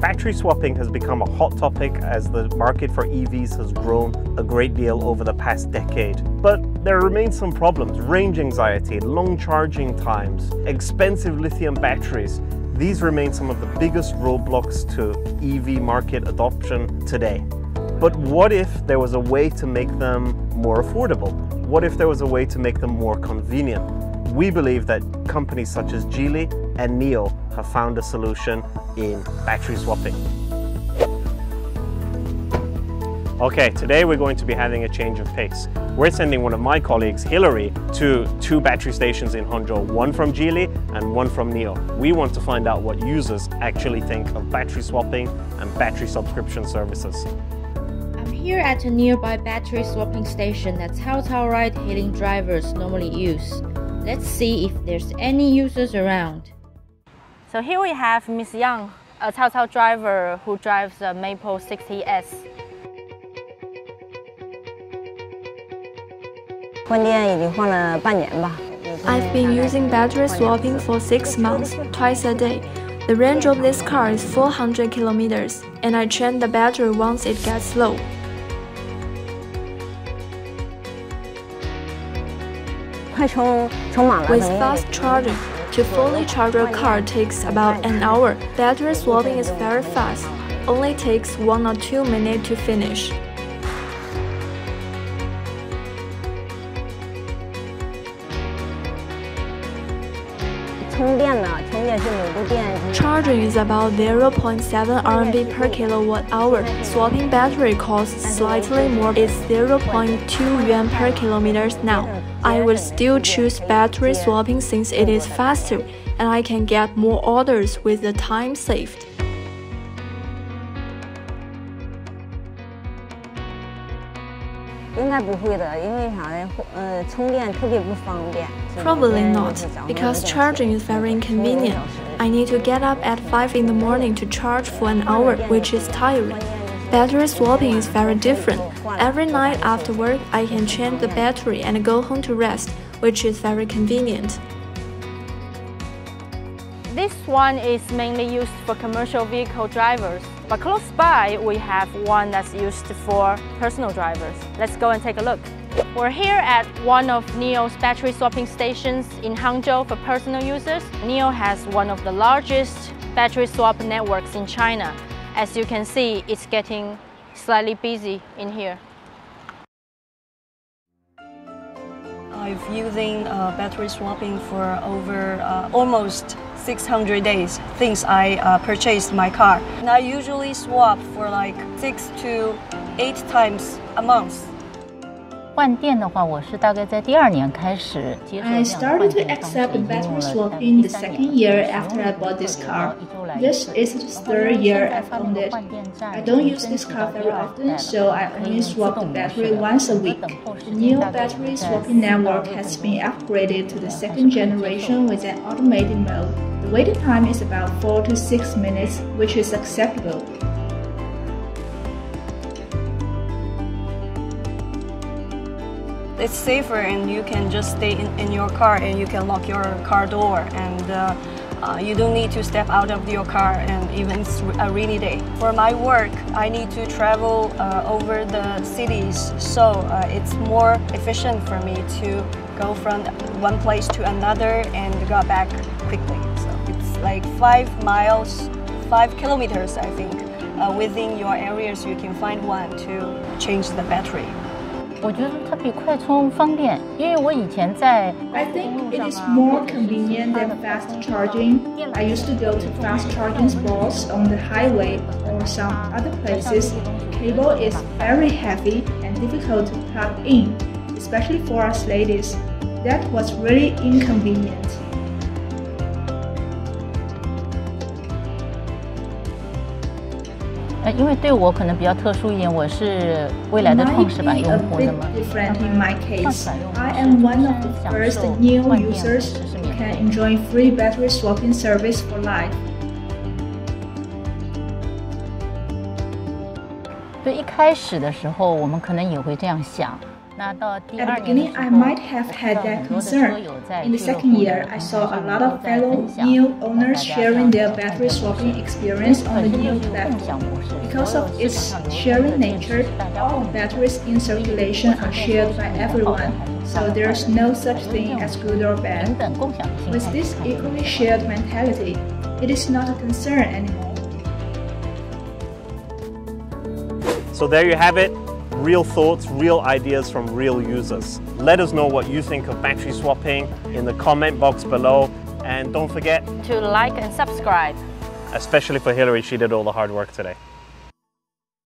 Battery swapping has become a hot topic as the market for EVs has grown a great deal over the past decade. But there remain some problems: range anxiety, long charging times, expensive lithium batteries. These remain some of the biggest roadblocks to EV market adoption today. But what if there was a way to make them more affordable? What if there was a way to make them more convenient? We believe that companies such as Geely and NIO have found a solution in battery swapping. Okay, today we're going to be having a change of pace. We're sending one of my colleagues, Hillary, to two battery stations in Hangzhou, one from Geely and one from NIO. We want to find out what users actually think of battery swapping and battery subscription services. I'm here at a nearby battery swapping station that Cao Cao ride-hailing drivers normally use. Let's see if there's any users around. So here we have Miss Yang, a Cao Cao driver who drives a Maple 60S. 换电已经换了半年吧。I've been using battery swapping for 6 months, twice a day. The range of this car is 400 kilometers, and I change the battery once it gets low. With fast charging, to fully charge a car takes about an hour. Battery swapping is very fast, only takes 1 or 2 minutes to finish. Charging is about 0.7 RMB per kilowatt hour. Swapping battery costs slightly more. It's 0.2 yuan per kilometers now. I would still choose battery swapping since it is faster, and I can get more orders with the time saved. Probably not, because charging is very inconvenient. I need to get up at 5 in the morning to charge for an hour, which is tiring. Battery swapping is very different. Every night after work, I can change the battery and go home to rest, which is very convenient. This one is mainly used for commercial vehicle drivers, but close by we have one that's used for personal drivers. Let's go and take a look. We're here at one of NIO's battery swapping stations in Hangzhou for personal users. NIO has one of the largest battery swap networks in China. As you can see, it's getting slightly busy in here. I've using battery swapping for over almost 600 days since I purchased my car. And I usually swap for like 6 to 8 times a month. I started to accept battery swap in the second year after I bought this car. This is the third year I've owned it. I don't use this car very often, so I only swap the battery once a week. The new battery swapping network has been upgraded to the second generation with an automated mode. The waiting time is about 4 to 6 minutes, which is acceptable. It's safer, and you can just stay in your car, and you can lock your car door, and you don't need to step out of your car, and even it's a rainy day. For my work, I need to travel over the cities, so it's more efficient for me to go from one place to another and go back quickly. So it's like 5 kilometers, I think. Within your areas, you can find one to change the battery. I think it is more convenient than fast charging. I used to go to fast charging spots on the highway or some other places. The cable is very heavy and difficult to plug in, especially for us ladies. That was really inconvenient. In my case, I am one of the first new users who can enjoy free battery swapping service for life. At the beginning, I might have had that concern. In the second year, I saw a lot of fellow NIO owners sharing their battery swapping experience on the NIO platform. Because of its sharing nature, all batteries in circulation are shared by everyone, so there's no such thing as good or bad. With this equally shared mentality, it is not a concern anymore. So there you have it. Real thoughts, real ideas from real users. Let us know what you think of battery swapping in the comment box below. And don't forget to like and subscribe. Especially for Hillary, she did all the hard work today.